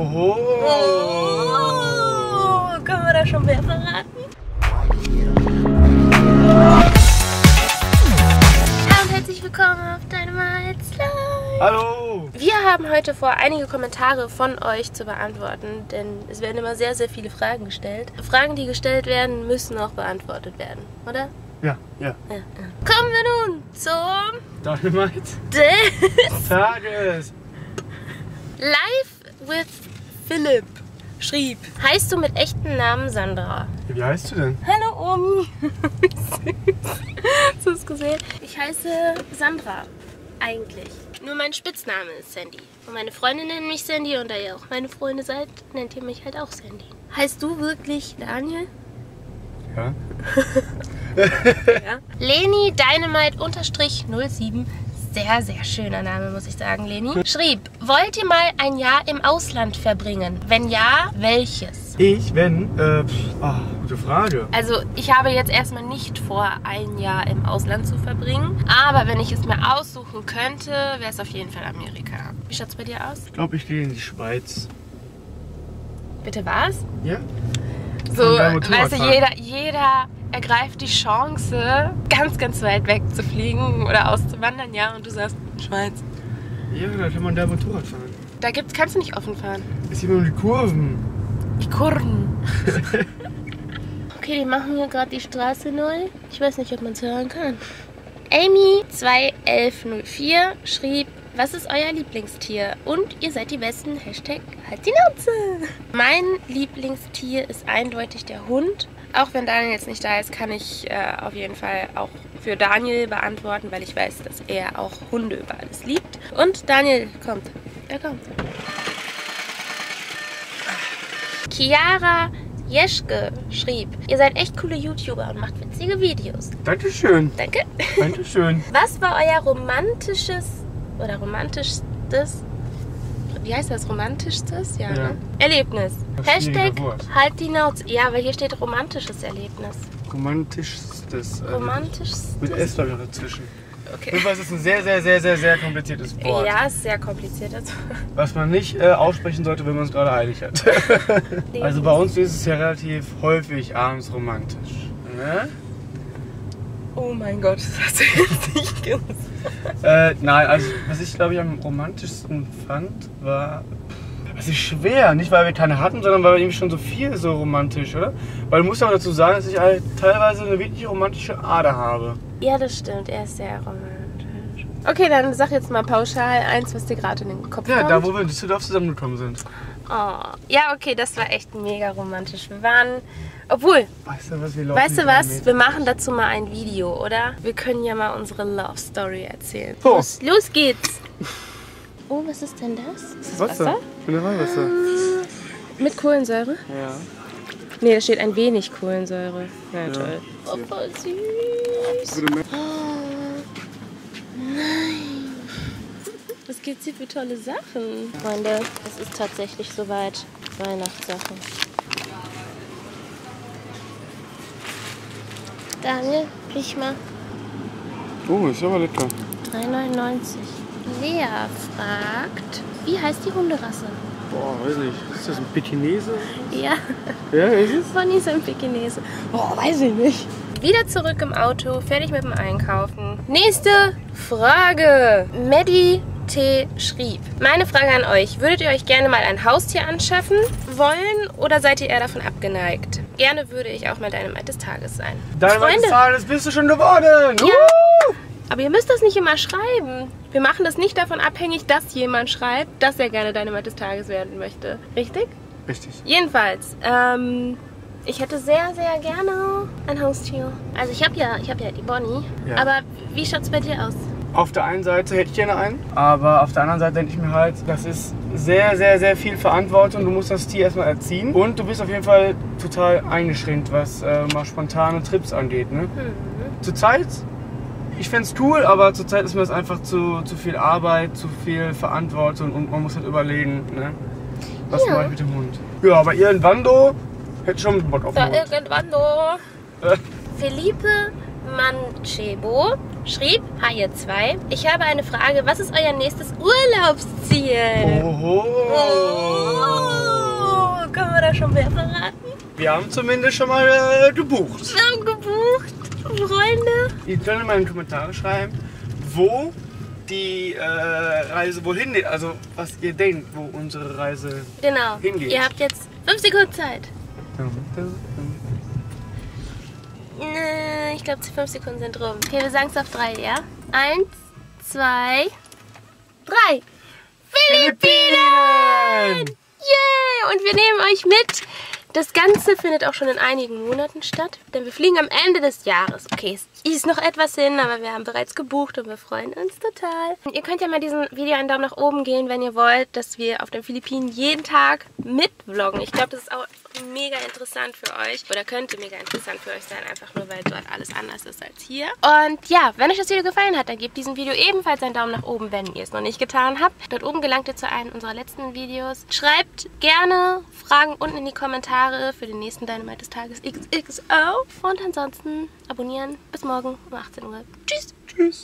Oho. Oh, können wir da schon mehr verraten? Hallo und herzlich willkommen auf Dynamite. Hallo! Wir haben heute vor, einige Kommentare von euch zu beantworten, denn es werden immer sehr, sehr viele Fragen gestellt. Fragen, die gestellt werden, müssen auch beantwortet werden, oder? Ja. Kommen wir nun zum Dynamite des Tages. Live with Philipp schrieb: Heißt du mit echten Namen Sandra? Wie heißt du denn? Hallo Omi! Hast du es gesehen? Ich heiße Sandra, eigentlich. Nur mein Spitzname ist Sandy. Und meine Freunde nennen mich Sandy und da ihr auch meine Freunde seid, nennt ihr mich halt auch Sandy. Heißt du wirklich Daniel? Ja. Ja. Leni Dynamite-07, sehr, sehr schöner Name, muss ich sagen, Leni, schrieb: Wollt ihr mal ein Jahr im Ausland verbringen? Wenn ja, welches? Gute Frage. Also ich habe jetzt erstmal nicht vor, ein Jahr im Ausland zu verbringen, aber wenn ich es mir aussuchen könnte, wäre es auf jeden Fall Amerika. Wie schaut es bei dir aus? Ich glaube, ich gehe in die Schweiz. Bitte was? Ja. So, weißt du, jeder ergreift die Chance, ganz, ganz weit weg zu fliegen oder auszuwandern, ja, und du sagst, Schweiz. Ja, da kann man da Motorrad fahren. Da kannst du nicht offen fahren. Es gibt nur die Kurven. Die Kurven. Okay, die machen hier gerade die Straße neu. Ich weiß nicht, ob man es hören kann. Amy2104 schrieb: Was ist euer Lieblingstier? Und ihr seid die Besten. Hashtag halt die Nutze. Mein Lieblingstier ist eindeutig der Hund. Auch wenn Daniel jetzt nicht da ist, kann ich auf jeden Fall auch für Daniel beantworten, weil ich weiß, dass er auch Hunde über alles liebt. Und Daniel kommt. Er kommt. Chiara Jeschke schrieb: Ihr seid echt coole YouTuber und macht witzige Videos. Dankeschön. Danke. Dankeschön. Was war euer romantischstes, wie heißt das, romantischstes? Ja, ja. Ne? Erlebnis. Hashtag halt die Notes. Ja, weil hier steht romantisches Erlebnis. Romantischstes. Romantischstes. Mit S dazwischen. Okay. Das ist ein sehr, sehr, sehr, sehr, sehr kompliziertes Wort. Ja, es ist sehr kompliziertes Wort. Was man nicht aussprechen sollte, wenn man es gerade eilig hat. Also bei uns ist es ja relativ häufig abends romantisch. Ne? Oh mein Gott, das hast du jetzt nicht gesagt. Nein, also was ich glaube ich am romantischsten fand, war... Es ist schwer, nicht weil wir keine hatten, sondern weil wir irgendwie schon so viel so romantisch, oder? Weil du musst auch dazu sagen, dass ich halt teilweise eine wirklich romantische Ader habe. Ja, das stimmt, er ist sehr romantisch. Okay, dann sag jetzt mal pauschal eins, was dir gerade in den Kopf kommt. Ja, da wo wir in Düsseldorf zusammengekommen sind. Oh, ja, okay, das war echt mega romantisch. Wir waren, obwohl, weißt du was? Wir machen dazu mal ein Video, oder? Wir können ja mal unsere Love Story erzählen. Oh. Los geht's! Oh, was ist denn das? Ist das Wasser? Ich bin Wasser. Mit Kohlensäure? Ja. Nee, da steht ein wenig Kohlensäure. Na ja, toll. Oh, voll süß. Oh, nein. Was gibt's hier für tolle Sachen? Freunde, es ist tatsächlich soweit. Weihnachtssachen. Daniel, riech mal. Oh, ist aber lecker. 3,99. Lea fragt, wie heißt die Hunderasse? Boah, weiß ich. Ist das ein Pekinese? Ja. Ja, ist es? Bonnie ist ein Pekinese. Boah, weiß ich nicht. Wieder zurück im Auto, fertig mit dem Einkaufen. Nächste Frage. Maddie T. schrieb: Meine Frage an euch, würdet ihr euch gerne mal ein Haustier anschaffen wollen oder seid ihr eher davon abgeneigt? Gerne würde ich auch mal Dynamite des Tages sein. Dynamite des Tages bist du schon geworden! Ja. Aber ihr müsst das nicht immer schreiben. Wir machen das nicht davon abhängig, dass jemand schreibt, dass er gerne Dynamite des Tages werden möchte. Richtig? Richtig. Jedenfalls, ich hätte sehr, sehr gerne ein Haustier. Also ich hab ja die Bonnie. Ja. Aber wie schaut's bei dir aus? Auf der einen Seite hätte ich gerne einen, aber auf der anderen Seite denke ich mir halt, das ist sehr, sehr, sehr viel Verantwortung. Du musst das Tier erstmal erziehen und du bist auf jeden Fall total eingeschränkt, was mal spontane Trips angeht. Ne? Mhm. Zurzeit, ich fände es cool, aber zurzeit ist mir das einfach zu viel Arbeit, zu viel Verantwortung und man muss halt überlegen, ne? Was mache ich mit dem Hund. Ja, aber irgendwann hätte ich schon Bock auf den Hund. Philippe Manchebo schrieb, hi ihr zwei, ich habe eine Frage, was ist euer nächstes Urlaubsziel? Oho. Oh, können wir da schon mehr verraten? Wir haben zumindest schon mal gebucht. Wir haben gebucht, Freunde. Ihr könnt mal in die Kommentare schreiben, wo die Reise wohl hingeht, also was ihr denkt, wo unsere Reise hingeht. Ihr habt jetzt 5 Sekunden Zeit. Ich glaube, 5 Sekunden sind rum. Okay, wir sagen es auf 3, ja? 1, 2, 3. Philippinen! Yay! Und wir nehmen euch mit. Das Ganze findet auch schon in einigen Monaten statt, denn wir fliegen am Ende des Jahres. Okay, es ist noch etwas hin, aber wir haben bereits gebucht und wir freuen uns total. Und ihr könnt ja mal diesem Video einen Daumen nach oben geben, wenn ihr wollt, dass wir auf den Philippinen jeden Tag mitvloggen. Ich glaube, das ist auch mega interessant für euch oder könnte mega interessant für euch sein, einfach nur, weil dort alles anders ist als hier. Und ja, wenn euch das Video gefallen hat, dann gebt diesem Video ebenfalls einen Daumen nach oben, wenn ihr es noch nicht getan habt. Dort oben gelangt ihr zu einem unserer letzten Videos. Schreibt gerne Fragen unten in die Kommentare für den nächsten Dynamite des Tages XXO. Und ansonsten abonnieren. Bis morgen um 18 Uhr. Tschüss. Tschüss.